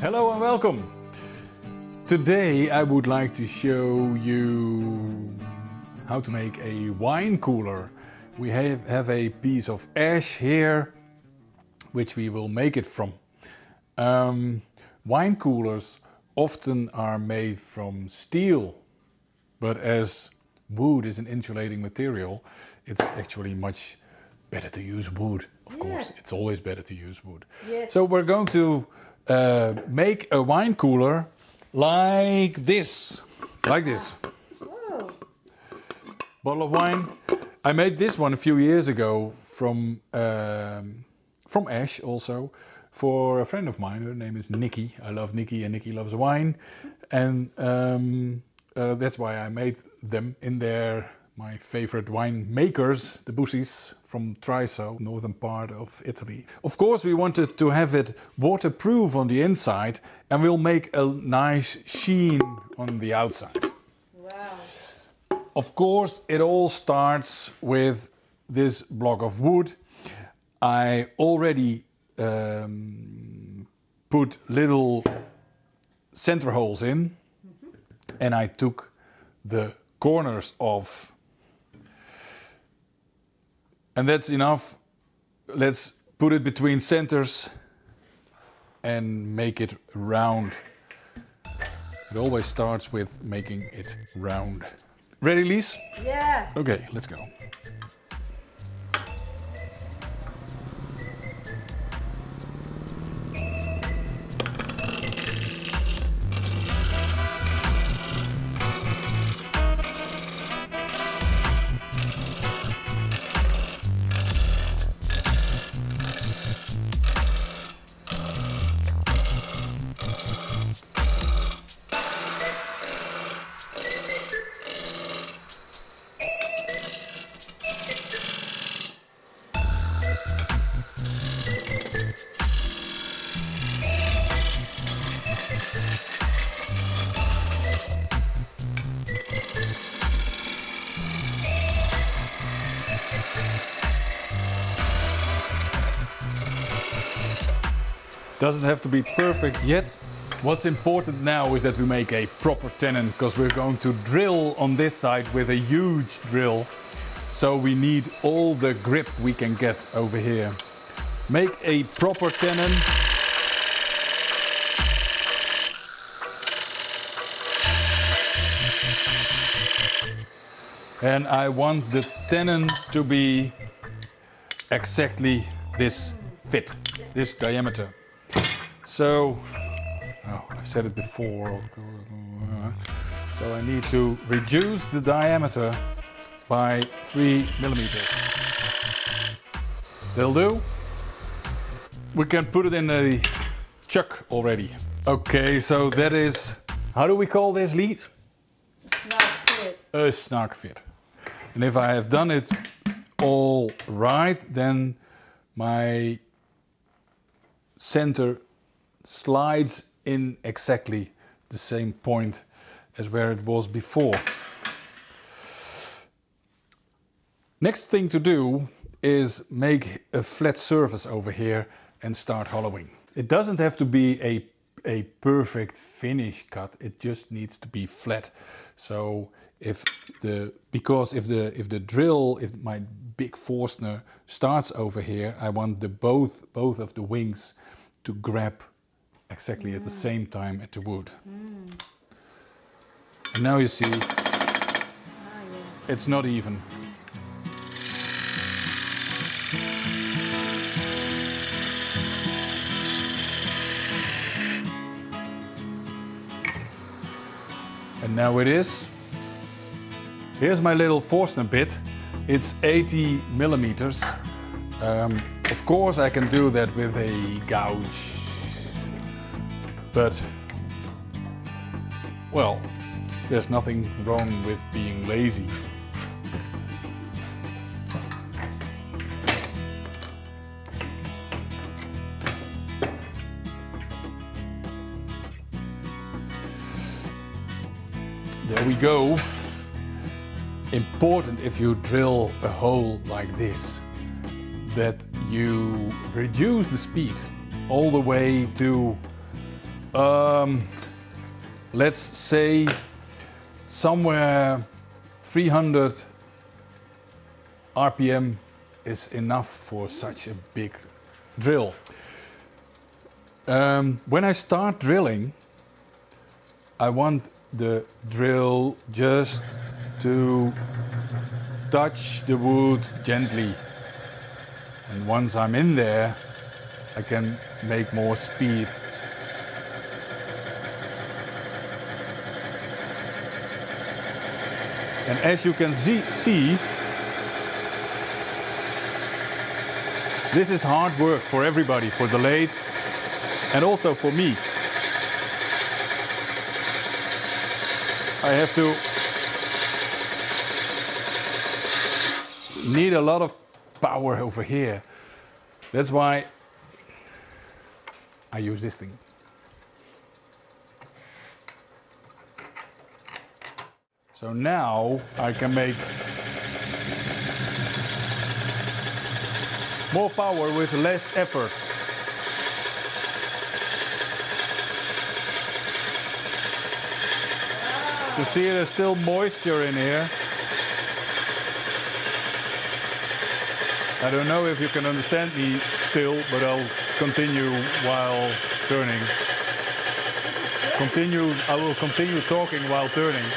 Hello and welcome! Today I would like to show you how to make a wine cooler. We have a piece of ash here, which we will make it from. Wine coolers often are made from steel, but as wood is an insulating material, it's actually much better to use wood. Of course, it's always better to use wood. Yes. So we're going to make a wine cooler like this. Like this. Oh. Bottle of wine. I made this one a few years ago from ash also, for a friend of mine. Her name is Nikki. I love Nikki and Nikki loves wine. And that's why I made them in their, my favorite wine makers, the Bussis from Triso, northern part of Italy. Of course, we wanted to have it waterproof on the inside, and we'll make a nice sheen on the outside. Wow. Of course, it all starts with this block of wood. I already put little center holes in, and I took the corners off. And that's enough. Let's put it between centers and make it round. It always starts with making it round. Ready, Lies? Yeah. Okay, let's go. Doesn't have to be perfect yet. What's important now is that we make a proper tenon, because we're going to drill on this side with a huge drill. So we need all the grip we can get over here. Make a proper tenon. And I want the tenon to be exactly this fit, this diameter. So, I've said it before, so I need to reduce the diameter by 3 millimeters. That'll do. We can put it in a chuck already. Okay, so that is, how do we call this, lead? A snug fit. A snug fit. And if I have done it all right, then my center slides in exactly the same point as where it was before. Next thing to do is make a flat surface over here and start hollowing. It doesn't have to be a perfect finish cut, it just needs to be flat. So if my big Forstner starts over here, I want the both of the wings to grab exactly at the same time at the wood. And now you see, it's not even. And now it is. Here's my little Forstner bit. It's 80 millimeters. Of course I can do that with a gouge. But, well, there's nothing wrong with being lazy. There we go. Important, if you drill a hole like this, that you reduce the speed all the way to Let's say somewhere 300 RPM is enough for such a big drill. When I start drilling, I want the drill just to touch the wood gently. And once I'm in there, I can make more speed. And as you can see, this is hard work for everybody, for the lathe and also for me. I have to need a lot of power over here. That's why I use this thing. So now I can make more power with less effort. You see, there's still moisture in here. I don't know if you can understand me still, but I'll continue while turning. I will continue talking while turning.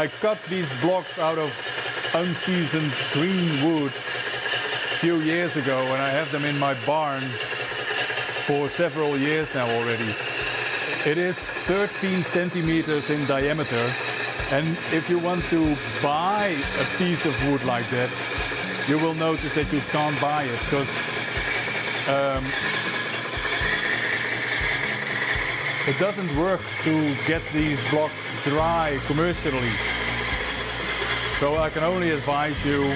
I cut these blocks out of unseasoned green wood a few years ago, and I have them in my barn for several years now already. It is 13 centimeters in diameter, and if you want to buy a piece of wood like that, you will notice that you can't buy it, because it doesn't work to get these blocks dry commercially. So I can only advise you,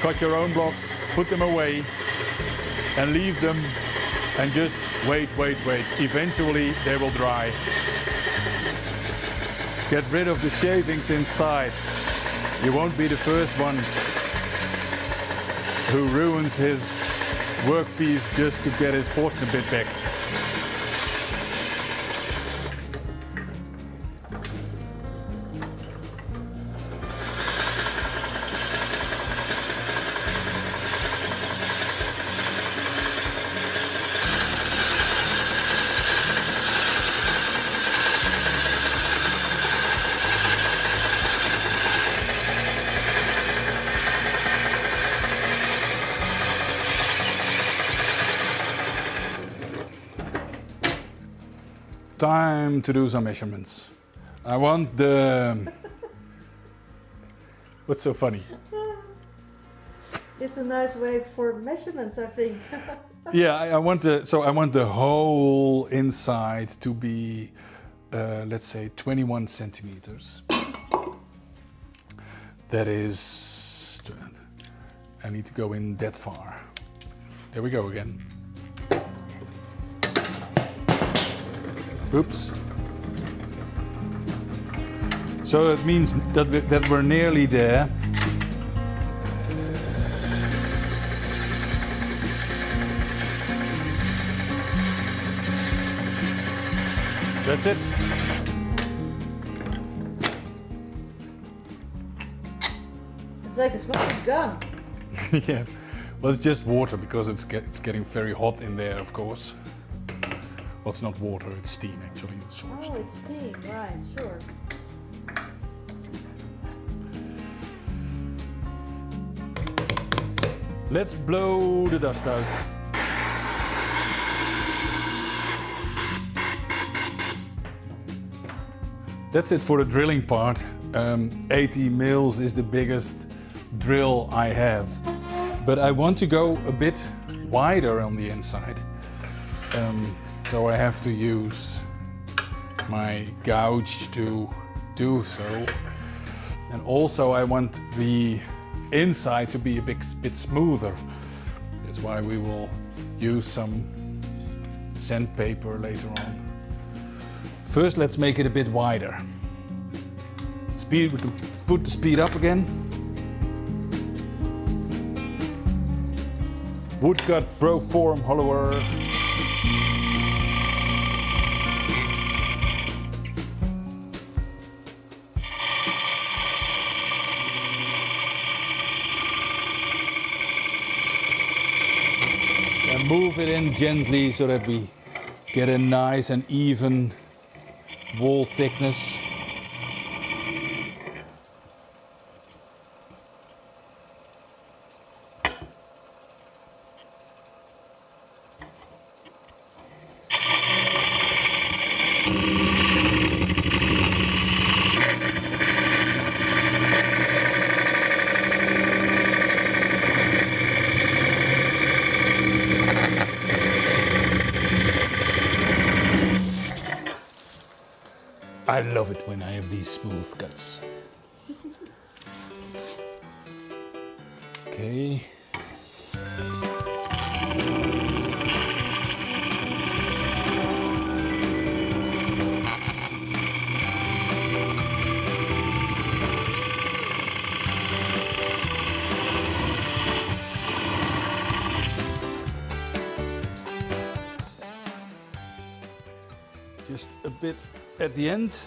cut your own blocks, put them away, and leave them, and just wait. Eventually they will dry. Get rid of the shavings inside. You won't be the first one who ruins his workpiece just to get his Forstner bit back. Time to do some measurements. I want the... What's so funny? It's a nice way for measurements, I think. Yeah, I want the whole inside to be, let's say, 21 centimeters. That is... I need to go in that far. There we go again. Oops. So that means that we're nearly there. That's it. It's like a smoking gun. Yeah. Well, it's just water, because it's getting very hot in there, of course. Well, it's not water, it's steam, actually. It's steam, right, sure. Let's blow the dust out. That's it for the drilling part. 80 mils is the biggest drill I have. But I want to go a bit wider on the inside. So I have to use my gouge to do so. And also I want the inside to be a bit smoother. That's why we will use some sandpaper later on. First, let's make it a bit wider. Speed, we can put the speed up again. Woodcut Proform Hollower. move it in gently so that we get a nice and even wall thickness. I love it when I have these smooth cuts. Okay. Just a bit at the end.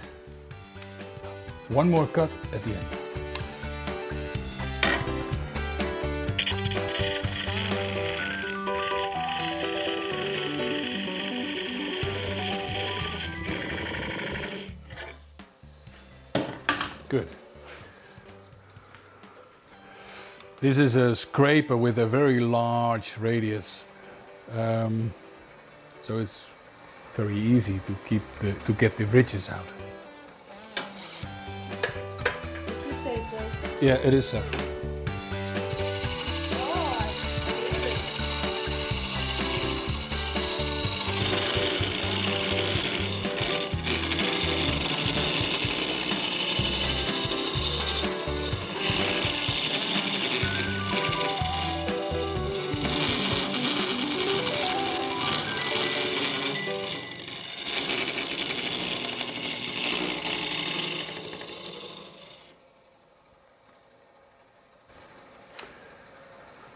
One more cut at the end. Good. This is a scraper with a very large radius, so it's very easy to get the ridges out. If you say so. Yeah, it is so.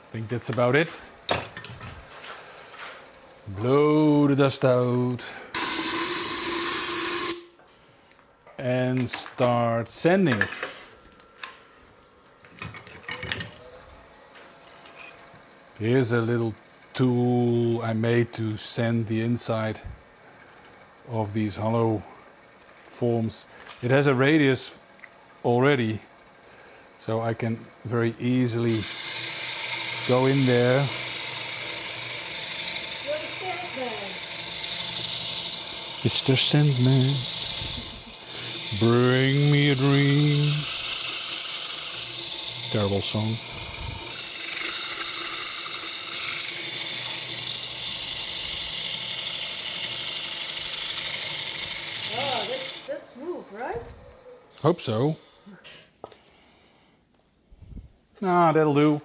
I think that's about it. Blow the dust out and start sanding. Here's a little tool I made to sand the inside of these hollow forms. It has a radius already, so I can very easily go in there. Mr. Sandman, bring me a dream. Terrible song. Oh, that's smooth, right? Hope so. Ah, that'll do.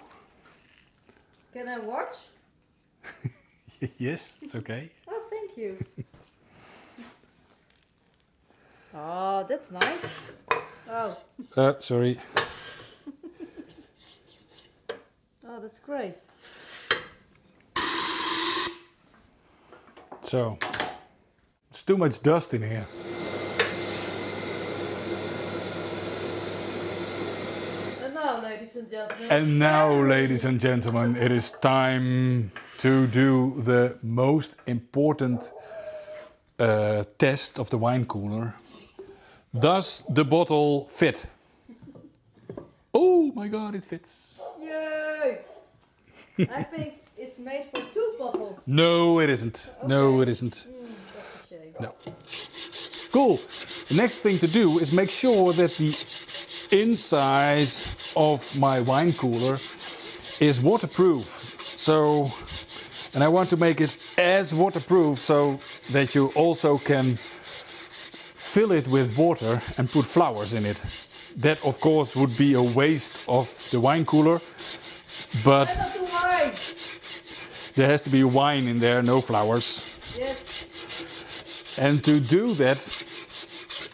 Can I watch? Yes, it's okay. Oh, thank you. Oh, that's nice. Oh. Sorry. Oh, that's great. So, it's too much dust in here. Ladies and gentlemen. And now, ladies and gentlemen, it is time to do the most important test of the wine cooler. Does the bottle fit? Oh my God, it fits. Yay! I think it's made for two bottles. No, it isn't. Okay. No, it isn't. That's a shame. No. Cool. The next thing to do is make sure that the inside of my wine cooler is waterproof, so, and I want to make it as waterproof so that you also can fill it with water and put flowers in it. That of course would be a waste of the wine cooler, but there has to be wine in there, no flowers. Yes. And to do that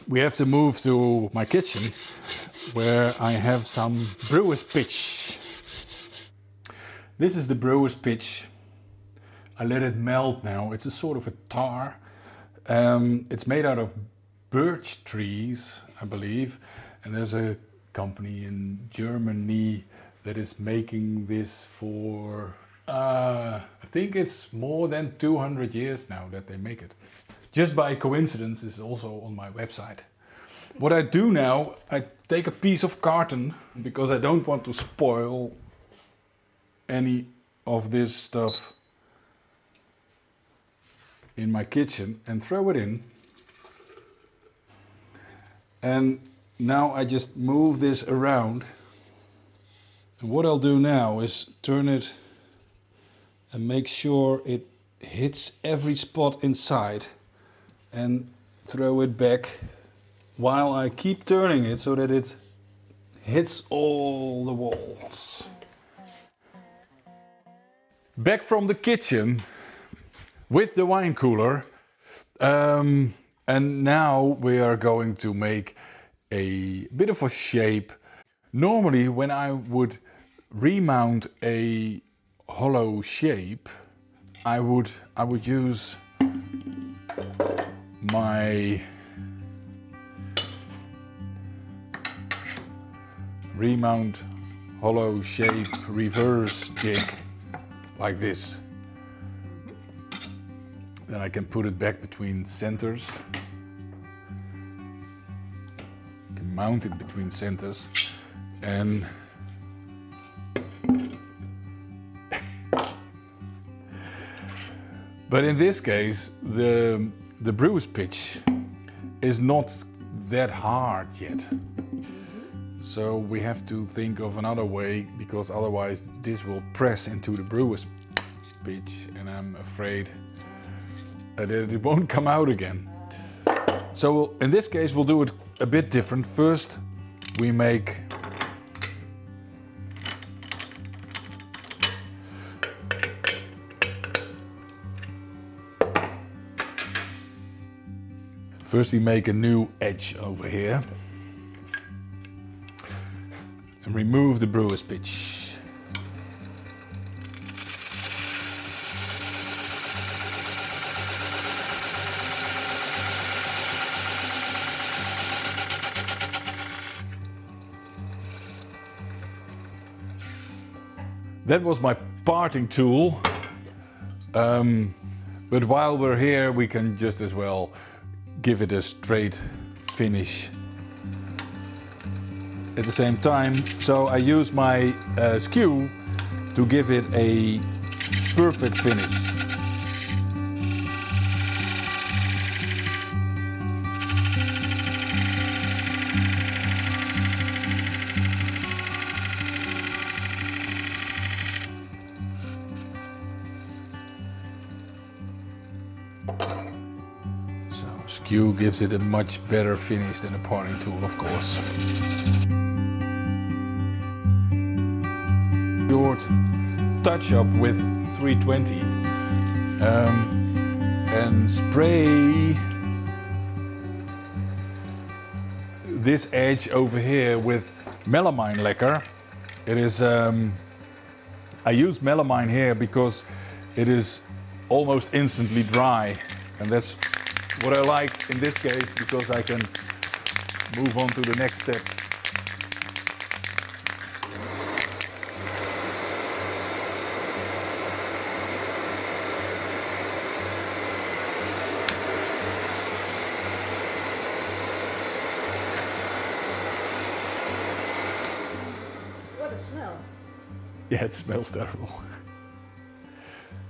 we have to move to my kitchen, where I have some brewer's pitch. This is the brewer's pitch. I let it melt now. It's a sort of a tar. It's made out of birch trees, I believe. And there's a company in Germany that is making this for I think it's more than 200 years now that they make it. Just by coincidence, it's also on my website. What I do now, I take a piece of carton, because I don't want to spoil any of this stuff in my kitchen, and throw it in. And now I just move this around. And what I'll do now is turn it and make sure it hits every spot inside and throw it back while I keep turning it so that it hits all the walls. Back from the kitchen with the wine cooler, and now we are going to make a bit of a shape. Normally when I would remount a hollow shape, I would use my remount hollow shape reverse jig like this. Then I can put it back between centers. I can mount it between centers and but in this case, the brewer's pitch is not that hard yet. So we have to think of another way, because otherwise this will press into the brewer's pitch and I'm afraid that it won't come out again. So we'll, in this case, we'll do it a bit different. First, we make a new edge over here and remove the brewer's pitch. That was my parting tool, but while we're here we can just as well give it a straight finish at the same time. So I use my skew to give it a perfect finish. Skew gives it a much better finish than a parting tool, of course. Short touch up with 320 and spray this edge over here with melamine lacquer. It is I use melamine here because it is almost instantly dry, and that's what I like in this case, because I can move on to the next step. What a smell. Yeah, it smells terrible.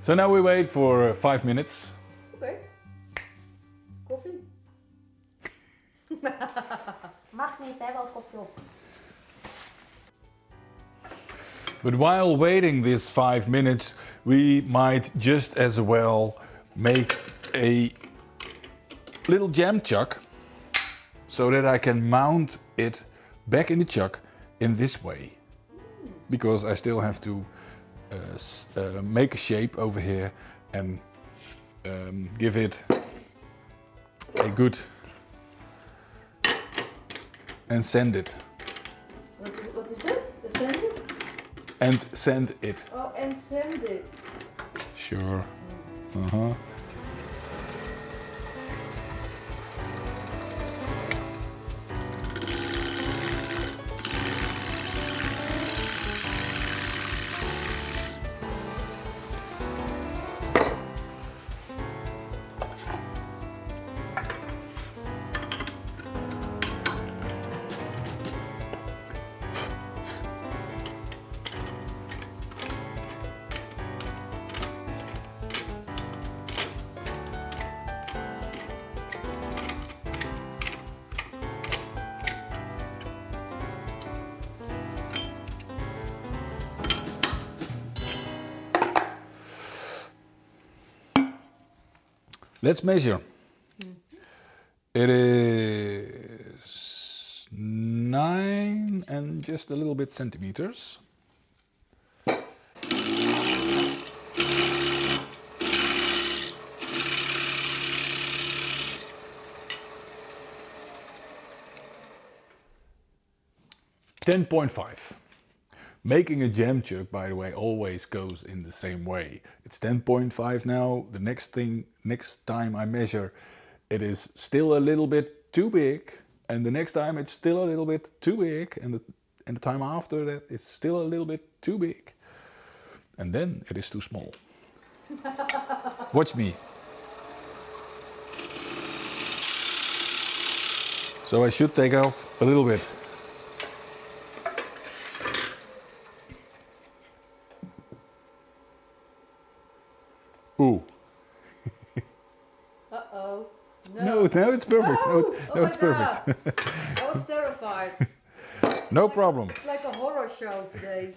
So now we wait for 5 minutes. Okay. Koffie? Mag niet, hè, wel koffie op. But while waiting this 5 minutes, we might just as well make a little jam chuck, so that I can mount it back in the chuck in this way. Because I still have to make a shape over here and give it a good and send it. What is that? Send it? And send it. Oh, and send it. Sure. Uh-huh. Let's measure. It is 9 and just a little bit centimeters. $10.5. Making a jam chuk, by the way, always goes in the same way. It's 10.5 now. The next time I measure, it is still a little bit too big, and the next time it's still a little bit too big, and the time after that it's still a little bit too big, and then it is too small. Watch me. So I should take off a little bit. Ooh. Uh-oh. No. No, it's perfect. No, it's perfect. I was terrified. No problem. It's like a horror show today.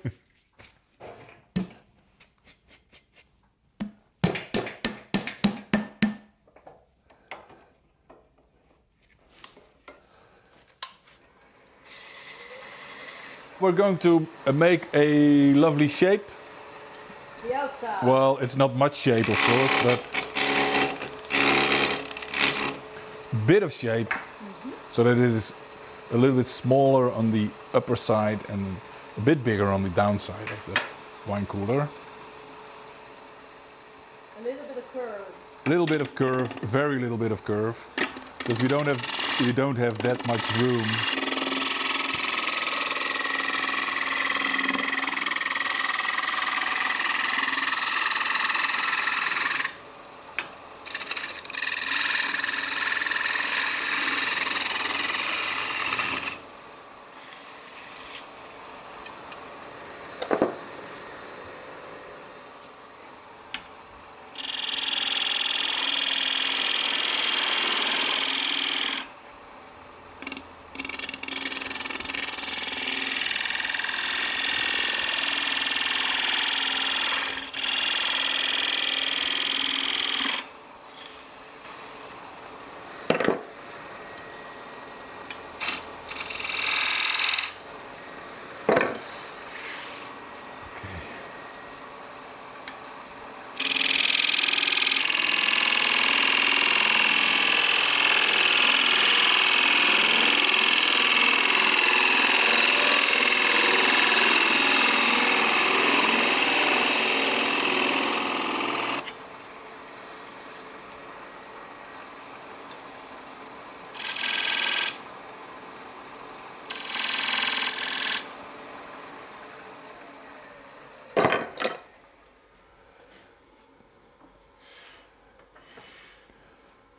We're going to make a lovely shape. The outside. Well, it's not much shape, of course, but bit of shape, so that it is a little bit smaller on the upper side and a bit bigger on the downside of the wine cooler. A little bit of curve. A little bit of curve, very little bit of curve, because we don't have that much room.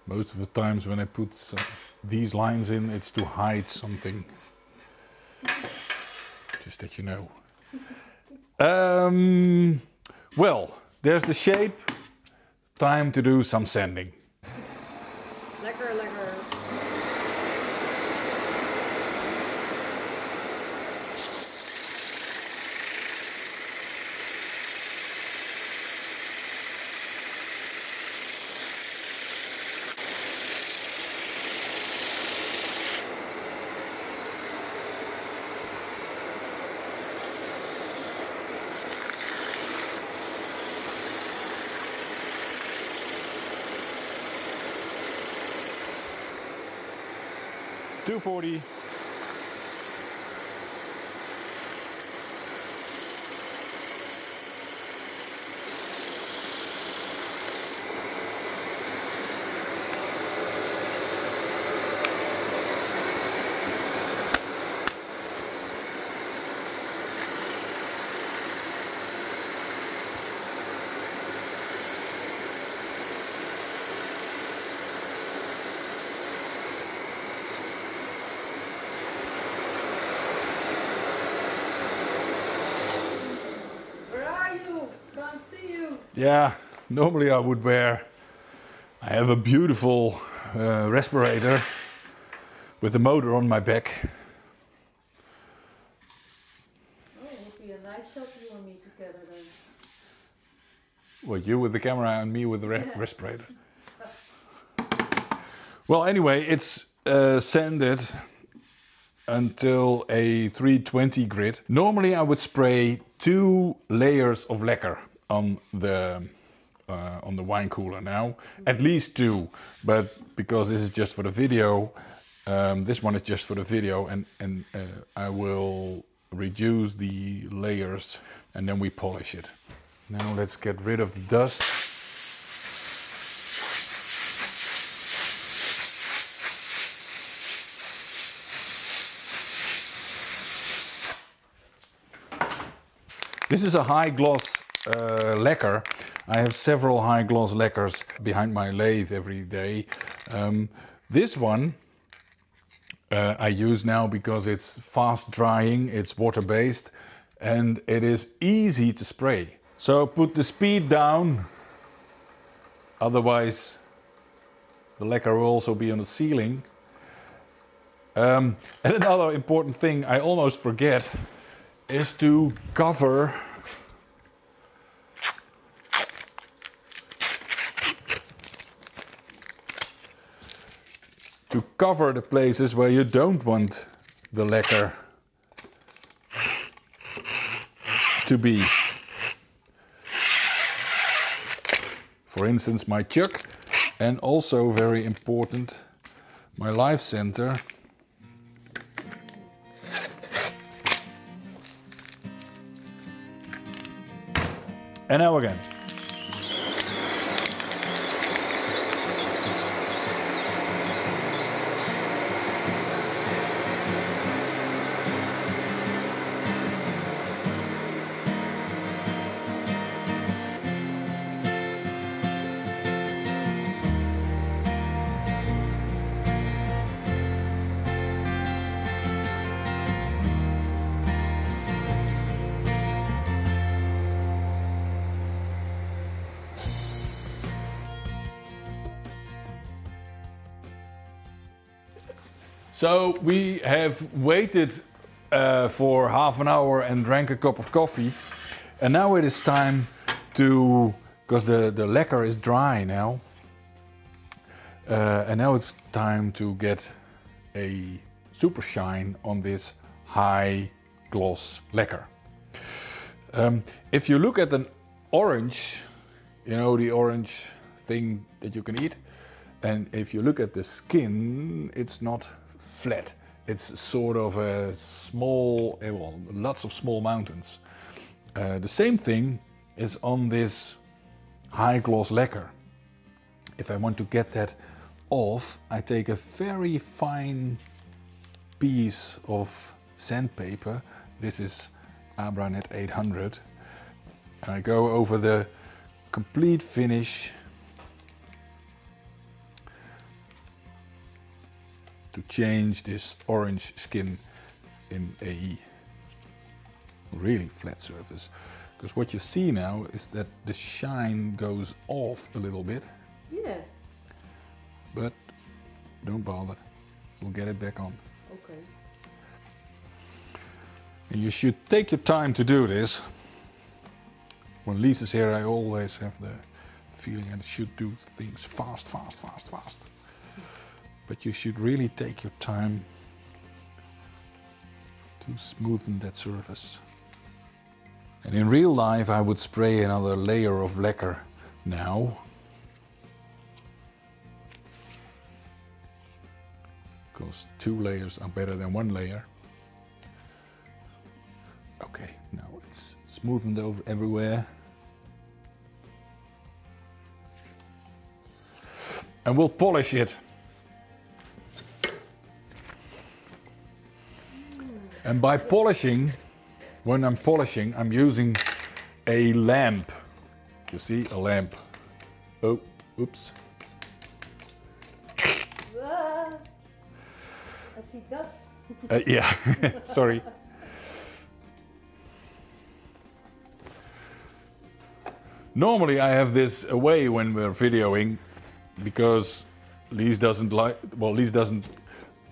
Most of the times when I put these lines in, it's to hide something. Just that you know. Well, there's the shape. Time to do some sanding. Lekker, lekker. Yeah, normally I would wear, I have a beautiful respirator with a motor on my back. Oh, it would be a nice shot you and me together then. Well, you with the camera and me with the respirator. Well, anyway, it's sanded until a 320 grit. Normally I would spray 2 layers of lacquer on the wine cooler now, at least 2, but because this is just for the video, this one is just for the video, and I will reduce the layers and then we polish it. Now let's get rid of the dust. This is a high gloss lacquer. I have several high gloss lacquers behind my lathe every day. This one I use now because it's fast drying, it's water based, and it is easy to spray. So put the speed down, otherwise the lacquer will also be on the ceiling. And another important thing I almost forget is to cover the places where you don't want the lacquer to be. For instance, my chuck, and also very important, my life center. And now again. So we have waited for half an hour and drank a cup of coffee, and now it is time to, because the lacquer is dry now, and now it's time to get a super shine on this high gloss lacquer. If you look at an orange, you know, the orange thing that you can eat, and if you look at the skin, it's not flat. It's sort of a small, well, lots of small mountains. The same thing is on this high gloss lacquer. If I want to get that off, I take a very fine piece of sandpaper. This is Abranet 800. And I go over the complete finish to change this orange skin in a really flat surface. Because what you see now is that the shine goes off a little bit. Yeah. But don't bother, we'll get it back on. Okay. And you should take your time to do this. When Lisa's here, I always have the feeling I should do things fast, fast, fast, fast. But you should really take your time to smoothen that surface. And in real life, I would spray another layer of lacquer now, because 2 layers are better than 1 layer. Okay, now it's smoothened over everywhere. And we'll polish it. And by polishing, when I'm polishing, I'm using a lamp. You see, a lamp. Oh, oops. I see dust. Yeah, sorry. Normally I have this away when we're videoing, because Lise doesn't like, well, Lise doesn't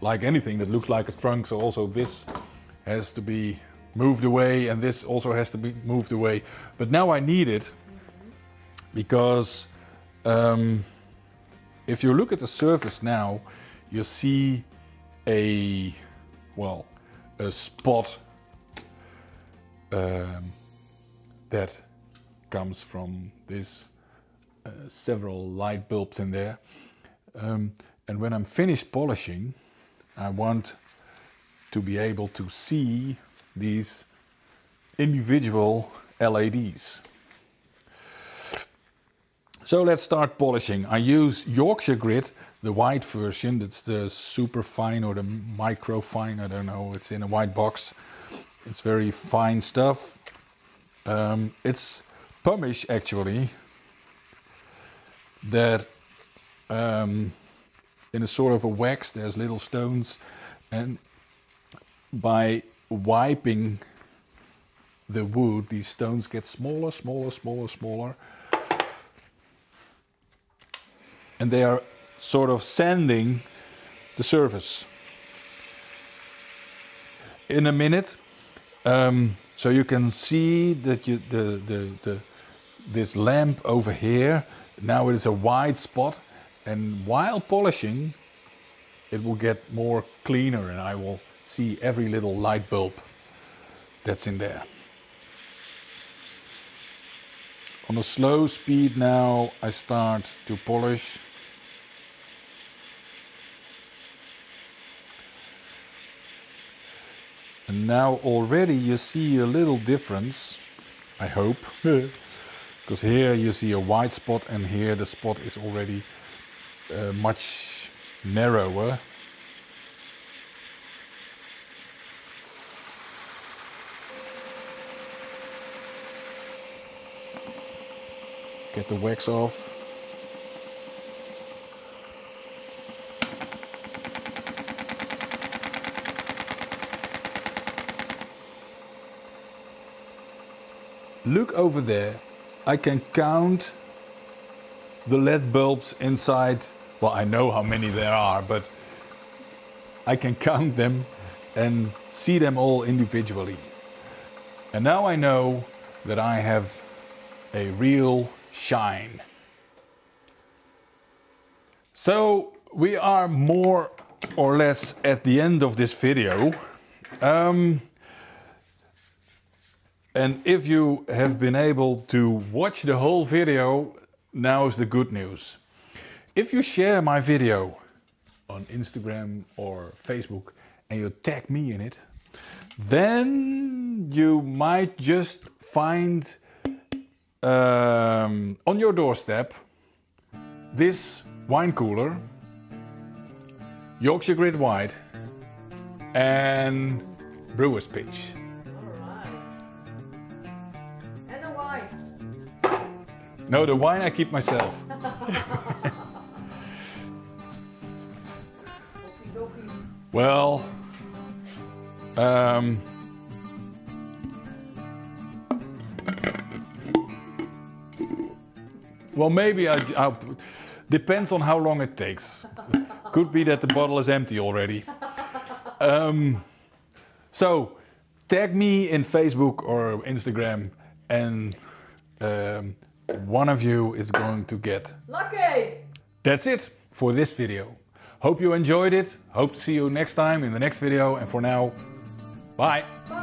like anything that looks like a trunk, so also this has to be moved away, and this also has to be moved away. But now I need it because If you look at the surface now, you see a, well, a spot that comes from this several light bulbs in there. And when I'm finished polishing, I want to be able to see these individual LEDs. So let's start polishing. I use Yorkshire grit, the white version. That's the super fine or the micro fine, I don't know. It's in a white box. It's very fine stuff. It's pumice actually, that in a sort of a wax, there's little stones, and by wiping the wood, these stones get smaller, smaller, smaller, smaller. And they are sort of sanding the surface. In a minute, so you can see that you, this lamp over here, now it is a wide spot, and while polishing, it will get more cleaner and I will see every little light bulb that's in there. On a slow speed now, I start to polish. And now already you see a little difference, I hope. Because here you see a white spot and here the spot is already much narrower. Get the wax off. Look over there, I can count the LED bulbs inside. Well, I know how many there are, but I can count them and see them all individually. And now I know that I have a real shine. So we are more or less at the end of this video. And if you have been able to watch the whole video, now is the good news. If you share my video on Instagram or Facebook and you tag me in it, then you might just find on your doorstep this wine cooler, Yorkshire Grit White and Brewer's Pitch. No, the wine I keep myself. Well, well, maybe I'll, depends on how long it takes. Could be that the bottle is empty already. So tag me in Facebook or Instagram and one of you is going to get lucky. That's it for this video. Hope you enjoyed it. Hope to see you next time in the next video. And for now, bye. Bye.